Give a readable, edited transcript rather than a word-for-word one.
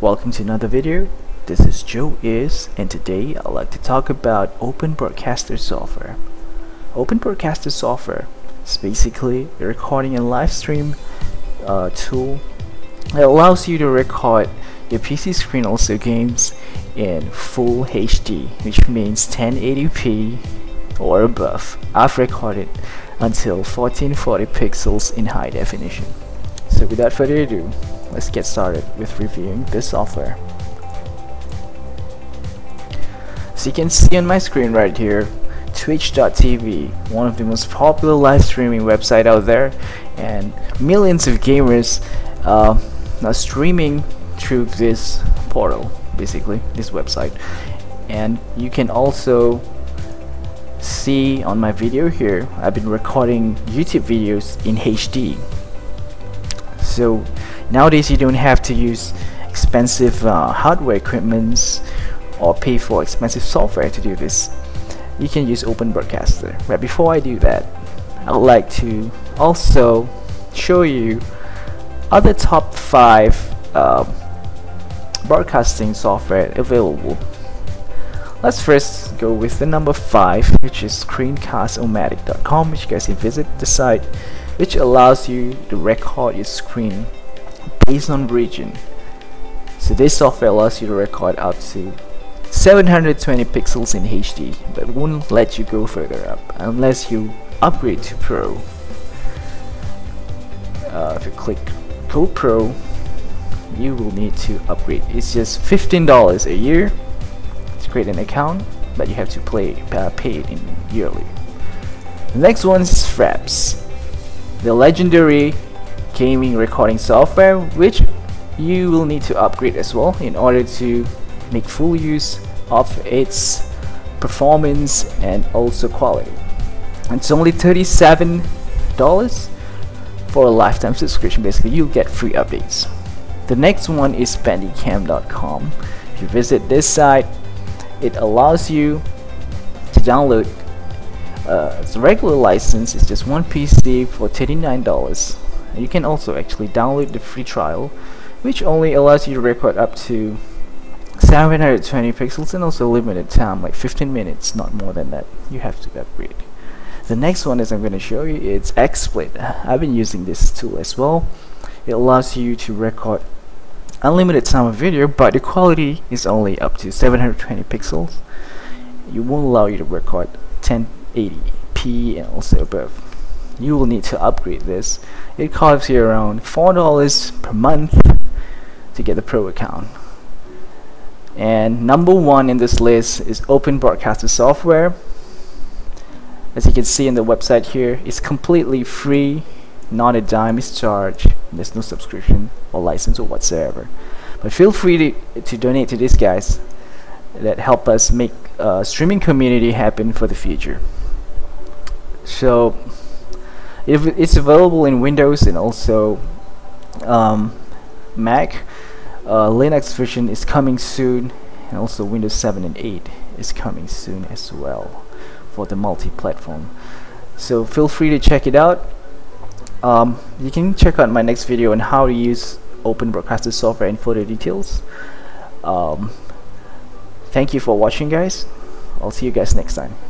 Welcome to another video. This is Joe Iz, and today I'd like to talk about Open Broadcaster Software. Open Broadcaster Software is basically a recording and live stream tool that allows you to record your PC screen, also games, in full HD, which means 1080p or above. I've recorded until 1440 pixels in high definition. So without further ado, let's get started with reviewing this software. So you can see on my screen right here, Twitch.tv, one of the most popular live streaming website out there, and millions of gamers are streaming through this portal, basically this website. And you can also see on my video here, I've been recording YouTube videos in HD. So nowadays you don't have to use expensive hardware equipments or pay for expensive software to do this. You can use Open Broadcaster. But before I do that, I would like to also show you other top 5 broadcasting software available. Let's first go with the number 5, which is Screencast-O-Matic.com, which you guys can visit the site, which allows you to record your screen based on region. So this software allows you to record up to 720 pixels in HD, but won't let you go further up unless you upgrade to Pro. If you click Go Pro, you will need to upgrade. It's just $15 a year to create an account, but you have to pay it in yearly. The next one is Fraps, the legendary gaming recording software, which you will need to upgrade as well in order to make full use of its performance and also quality. It's only $37 for a lifetime subscription. Basically, you'll get free updates. The next one is Bandicam.com. If you visit this site, it allows you to download it's a regular license. It's just one PC for $39. You can also actually download the free trial, which only allows you to record up to 720 pixels and also limited time, like 15 minutes, not more than that. You have to upgrade. The next one is I'm going to show you, it's XSplit. I've been using this tool as well. It allows you to record unlimited time of video, but the quality is only up to 720 pixels. It won't allow you to record 1080p and also above. You will need to upgrade this. It costs you around $4 per month to get the Pro account. And number one in this list is Open Broadcaster Software. As you can see in the website here, it's completely free, not a dime is charged. There's no subscription or license or whatsoever. But feel free to donate to these guys that help us make streaming community happen for the future. So it's available in Windows and also Mac. Linux version is coming soon, and also Windows 7 and 8 is coming soon as well for the multi-platform. So feel free to check it out. You can check out my next video on how to use Open Broadcaster Software in further details. Thank you for watching, guys. I'll see you guys next time.